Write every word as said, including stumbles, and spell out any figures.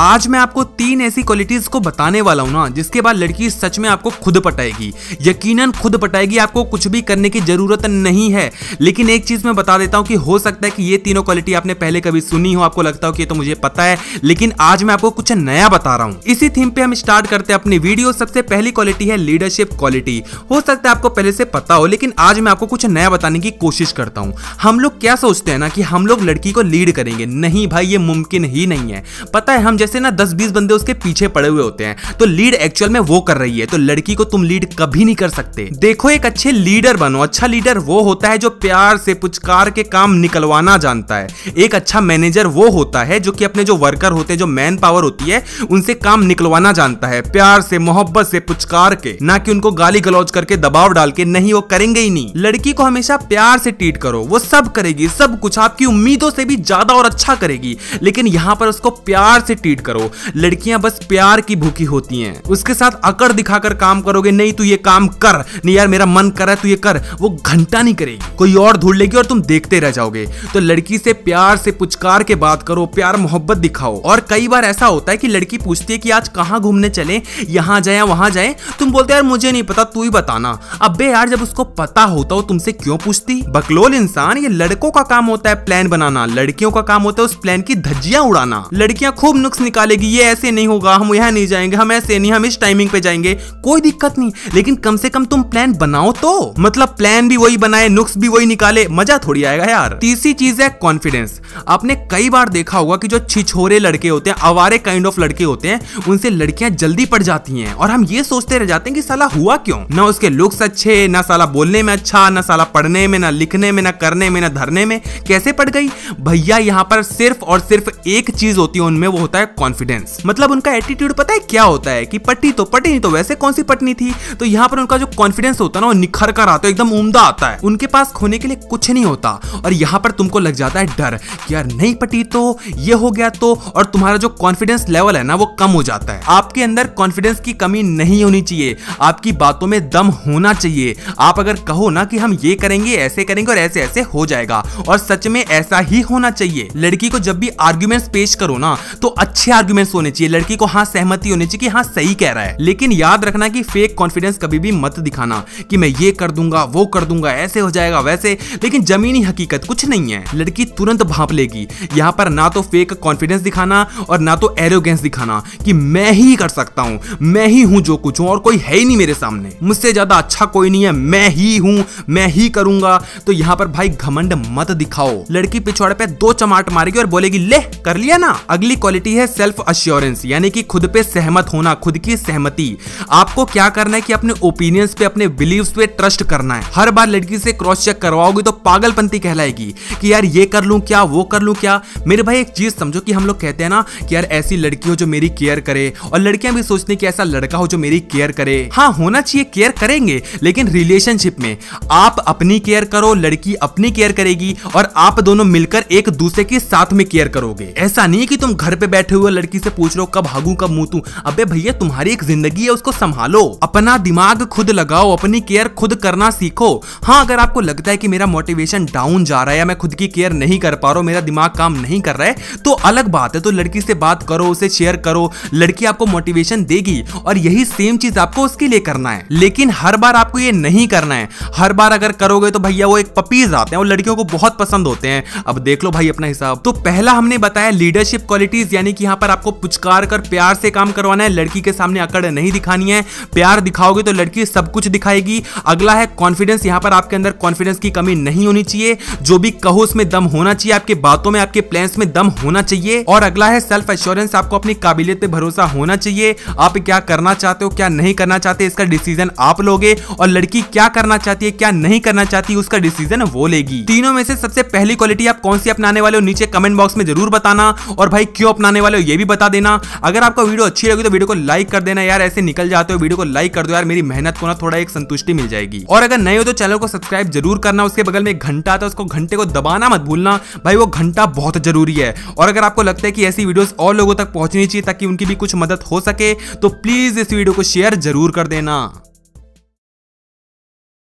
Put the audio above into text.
आज मैं आपको तीन ऐसी क्वालिटीज को बताने वाला हूँ ना जिसके बाद लड़की सच में आपको खुद पटाएगी, यकीनन खुद पटाएगी, आपको कुछ भी करने की जरूरत नहीं है। लेकिन एक चीज मैं बता देता हूँ कि हो सकता है कि ये तीनों क्वालिटी आपने पहले कभी सुनी हो, आपको लगता हो कि ये तो मुझे पता है, लेकिन आज मैं आपको कुछ नया बता रहा हूँ। इसी थीम पे हम स्टार्ट करते हैं अपनी वीडियो। सबसे पहली क्वालिटी है लीडरशिप क्वालिटी। हो सकता है आपको पहले से पता हो, लेकिन आज मैं आपको कुछ नया बताने की कोशिश करता हूँ। हम लोग क्या सोचते हैं ना कि हम लोग लड़की को लीड करेंगे, नहीं भाई ये मुमकिन ही नहीं है। पता है हम जैसे ना दस बीस बंदे उसके पीछे पड़े हुए होते हैं, तो लीड एक्चुअल में वो कर रही है, तो लड़की को तुम लीड कभी नहीं कर सकते। देखो एक अच्छे लीडर बनो। अच्छा लीडर वो होता है जो प्यार से पुचकार के काम निकलवाना जानता है। एक अच्छा मैनेजर वो होता है जो कि अपने जो वर्कर होते हैं, जो मैन पावर होती है, उनसे काम निकलवाना जानता है, प्यार से मोहब्बत से पुचकार के, ना कि उनको गाली गलौज करके दबाव डाल के। नहीं, वो करेंगे ही नहीं। लड़की को हमेशा प्यार से ट्रीट करो, वो सब करेगी, सब कुछ आपकी उम्मीदों से भी ज्यादा और अच्छा करेगी, लेकिन यहाँ पर उसको प्यार से ट्रीट करो। लड़कियां बस प्यार की भूखी होती हैं। उसके साथ अकड़ दिखाकर काम करोगे, नहीं तू ये काम कर, नहीं यार मेरा मन कर रहा है तू ये कर, वो घंटा नहीं करेगी, कोई और ढूंढ लेगी और तुम देखते रह जाओगे। तो लड़की से प्यार से पुचकार के बात करो, प्यार मोहब्बत दिखाओ। और कई बार ऐसा होता है कि लड़की पूछती है कि आज कहाँ घूमने चले, यहाँ जाए वहां जाए, तुम बोलते यार मुझे नहीं पता तू ही बताना। अबे यार जब उसको पता होता हो तुमसे क्यों पूछती? बकलोल इंसान। ये लड़कों का काम होता है प्लान बनाना, लड़कियों का काम होता है उस प्लान की धज्जियां उड़ाना। लड़कियां खूब नुक्स निकालेगी, ये ऐसे नहीं होगा, हम यहाँ नहीं जाएंगे, हम ऐसे नहीं, हम इस टाइमिंग पे जाएंगे। कोई दिक्कत नहीं, लेकिन कम से कम तुम प्लान बनाओ तो, मतलब प्लान भी वही बनाए, नुक्स भी वही निकाले, मजा थोड़ी आएगा यार। तीसरी चीज है कॉन्फिडेंस। आपने कई बार देखा होगा कि जो छिछोरे लड़के होते हैं, आवारे काइंड ऑफ लड़के होते हैं, उनसे लड़कियां जल्दी पड़ जाती हैं और हम ये सोचते रह जाते हैं कि साला हुआ क्यों, ना उसके लुक्स अच्छे, ना साला बोलने में अच्छा, ना साला पढ़ने में, ना लिखने में, ना करने में, ना धरने में, कैसे पड़ गई। भैया यहाँ पर सिर्फ और सिर्फ एक चीज होती है उनमें, वो होता है कॉन्फिडेंस। मतलब उनका एटीट्यूड पता है क्या होता है कि पटी तो पटी नहीं तो वैसे कौन सी पटनी थी। तो यहाँ पर उनका जो कॉन्फिडेंस होता है ना वो निखर कर आता है, एकदम उम्दा आता है, उनके पास खोने के लिए कुछ नहीं होता। और यहाँ पर तुमको लग जाता है डर कि यार नहीं पटी तो, ये हो गया तो, और तुम्हारा जो कॉन्फिडेंस लेवल है ना वो कम हो जाता है। आपके अंदर कॉन्फिडेंस की कमी नहीं होनी चाहिए, आपकी बातों में दम होना चाहिए। आप अगर कहो ना कि हम ये करेंगे, ऐसे करेंगे और ऐसे ऐसे हो जाएगा, और सच में ऐसा ही होना चाहिए। लड़की को जब भी आर्ग्यूमेंट्स पेश करो ना तो अच्छे आर्ग्यूमेंट्स होने चाहिए, लड़की को हाँ सहमति होनी चाहिए कि हाँ सही कह रहा है। लेकिन याद रखना कि फेक कॉन्फिडेंस कभी भी मत दिखाना कि मैं ये कर दूंगा, वो कर दूंगा, ऐसे हो जाएगा वैसे, लेकिन जमीनी हकीकत कुछ नहीं है, लड़की तुरंत भांप लेगी। यहाँ पर ना तो फेक कॉन्फिडेंस दिखाना और ना तो एरोगेंस दिखाना कि मैं ही कर सकता हूँ, मैं ही हूँ जो कुछ हूँ और कोई है ही नहीं मेरे सामने, मुझसे ज्यादा अच्छा कोई नहीं है, मैं ही हूँ, मैं ही करूंगा। तो यहाँ पर भाई घमंड मत दिखाओ, लड़की पिछवाड़े पे दो चमाट मारेगी और बोलेगी ले कर लिया ना। अगली क्वालिटी है सेल्फ अश्योरेंस, यानी कि खुद पे सहमत होना, खुद की सहमति। आपको क्या करना है कि अपने ओपिनियंस पे, अपने बिलीव्स पे ट्रस्ट करना है। हर बार लड़की से क्रॉस चेक करवाओगे तो पागलपंती कहलाएगी कि यार ये कर लूं क्या, वो कर लूं क्या। मेरे भाई एक चीज समझो कि हम लोग कहते हैं ना कि यार ऐसी लड़की हो जो मेरी केयर करे, और लड़कियां भी सोचती हैं कि ऐसा लड़का हो जो मेरी केयर करे। हाँ होना चाहिए, केयर करेंगे, लेकिन रिलेशनशिप में आप अपनी केयर करो, लड़की अपनी केयर करेगी, और आप दोनों मिलकर एक दूसरे के साथ में केयर करोगे। ऐसा नहीं कि तुम घर पे बैठे हुए लड़की से पूछ रहे हो कब भागू कब मूतू। अबे भैया तुम्हारी एक जिंदगी है, उसको संभालो, अपना दिमाग खुद लगाओ, अपनी केयर खुद करना सीखो। हाँ अगर आपको लगता है कि मेरा मोटिवेशन डाउन जा रहा है या मैं खुद की केयर नहीं कर पा रहा हूँ, मेरा दिमाग काम नहीं कर रहा है, तो अलग बात है, तो लड़की से बात करो, उसे शेयर करो, लड़की आपको मोटिवेशन देगी। और यही सेम चीज आपको उसके लिए करना है, लेकिन हर बार आपको ये नहीं करना है। हर बार अगर करोगे तो भैया वो एक पपीज आते हैं, वो लड़कियों को बहुत पसंद होते हैं। अब देख लो भाई अपना हिसाब। तो पहला हमने बताया लीडरशिप क्वालिटीज, यानी कि यहाँ पर आपको पुचकार कर प्यार से काम करवाना है, लड़की के सामने अकड़ नहीं दिखानी है, प्यार दिखाओगे तो लड़की सब कुछ दिखाएगी। अगला है कॉन्फिडेंस, यहाँ पर आपके अंदर कॉन्फिडेंस की कमी नहीं होनी चाहिए, जो भी कहो उसमें दम होना चाहिए, आपके बातों में, आपके प्लान्स में दम होना चाहिए। और अगला है सेल्फ एश्योरेंस, आपको अपनी काबिलियत पे भरोसा होना चाहिए, आप क्या करना चाहते हो क्या नहीं करना चाहते इसका डिसीजन आप लोगे, और लड़की क्या करना चाहती है क्या नहीं करना चाहती उसका डिसीजन वो लेगी। तीनों में से सबसे पहली क्वालिटी आप कौन सी अपनाने वाले हो नीचे कमेंट बॉक्स में जरूर बताना, और भाई क्यों अपनाने वाले हो ये भी बता देना। अगर आपको वीडियो अच्छी लगी तो वीडियो को लाइक कर देना, यार ऐसे निकल जाते हो, वीडियो को लाइक कर दो यार, मेरी मेहनत को ना थोड़ा एक संतुष्टि मिल जाएगी। और अगर नए हो तो चैनल को सब्सक्राइब जरूर करना, उसके बगल में एक घंटा आता है, उसको घंटे को दबाना मत भूलना भाई, वो घंटा बहुत जरूरी है। और अगर आपको लगता है कि ऐसी वीडियोस और लोगों तक पहुंचनी चाहिए ताकि उनकी भी कुछ मदद हो सके, तो प्लीज इस वीडियो को शेयर जरूर कर देना।